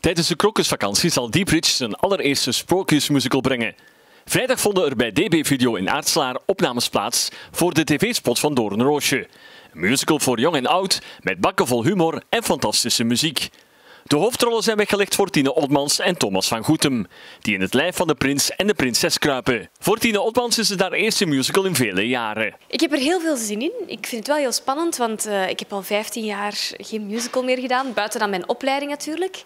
Tijdens de krokusvakantie zal Deep Ridge zijn allereerste sprookjesmusical brengen. Vrijdag vonden er bij DB Video in Aartselaar opnames plaats voor de tv-spot van Doornroosje. Een musical voor jong en oud, met bakken vol humor en fantastische muziek. De hoofdrollen zijn weggelegd voor Tinne Oltmans en Thomas van Goethem, die in het lijf van de prins en de prinses kruipen. Voor Tinne Oltmans is het haar eerste musical in vele jaren. Ik heb er heel veel zin in. Ik vind het wel heel spannend, want ik heb al 15 jaar geen musical meer gedaan, buiten dan mijn opleiding natuurlijk.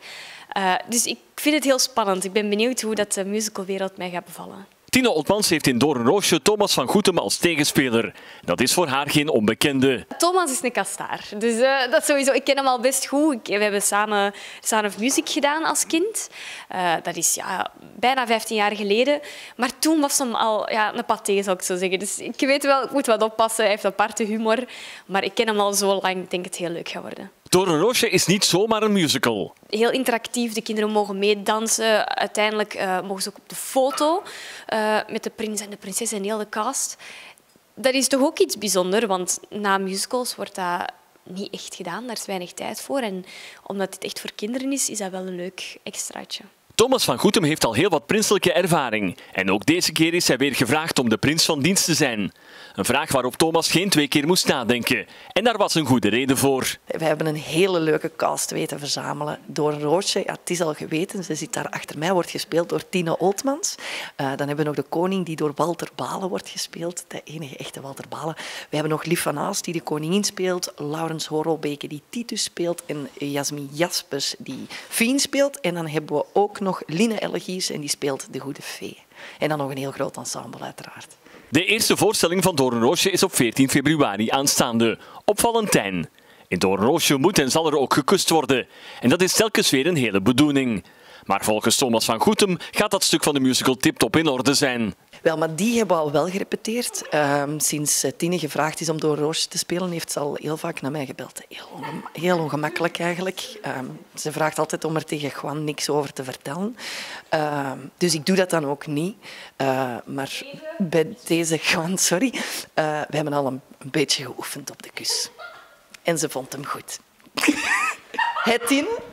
Dus ik vind het heel spannend. Ik ben benieuwd hoe dat de musicalwereld mij gaat bevallen. Tinne Oltmans heeft in Doornroosje Thomas van Goethem als tegenspeler. Dat is voor haar geen onbekende. Thomas is een kastaar, dus dat sowieso. Ik ken hem al best goed. We hebben samen Sound of Music gedaan als kind. Dat is bijna 15 jaar geleden. Maar toen was hem al een paté, zou ik zo zeggen. Dus ik weet wel, ik moet wat oppassen. Hij heeft aparte humor. Maar ik ken hem al zo lang. Ik denk dat het heel leuk gaat worden. Doornroosje is niet zomaar een musical. Heel interactief, de kinderen mogen meedansen. Uiteindelijk mogen ze ook op de foto met de prins en de prinses en heel de cast. Dat is toch ook iets bijzonders, want na musicals wordt dat niet echt gedaan. Daar is weinig tijd voor. En omdat dit echt voor kinderen is, is dat wel een leuk extraatje. Thomas van Goethem heeft al heel wat prinselijke ervaring. En ook deze keer is hij weer gevraagd om de prins van dienst te zijn. Een vraag waarop Thomas geen twee keer moest nadenken. En daar was een goede reden voor. We hebben een hele leuke cast weten verzamelen. Doornroosje, het is al geweten, ze zit daar achter mij, wordt gespeeld door Tinne Oltmans. Dan hebben we nog de koning die door Walter Balen wordt gespeeld. De enige echte Walter Balen. We hebben nog Lief van Haas die de koningin speelt. Laurens Horrobeke die Titus speelt. En Jasmin Jaspers die Fien speelt. En dan hebben we ook nog Liene Elgiers en die speelt de Goede Fee. En dan nog een heel groot ensemble uiteraard. De eerste voorstelling van Doornroosje is op 14 februari aanstaande, op Valentijn. In Doornroosje moet en zal er ook gekust worden. En dat is telkens weer een hele bedoeling. Maar volgens Thomas van Goethem gaat dat stuk van de musical tip-top in orde zijn. Wel, maar die hebben we al wel gerepeteerd. Sinds Tinne gevraagd is om Doornroosje te spelen, heeft ze al heel vaak naar mij gebeld. Heel ongemakkelijk eigenlijk. Ze vraagt altijd om er tegen Juan niks over te vertellen. Dus ik doe dat dan ook niet. Maar bij deze Juan, sorry, we hebben al een beetje geoefend op de kus. En ze vond hem goed. Het in.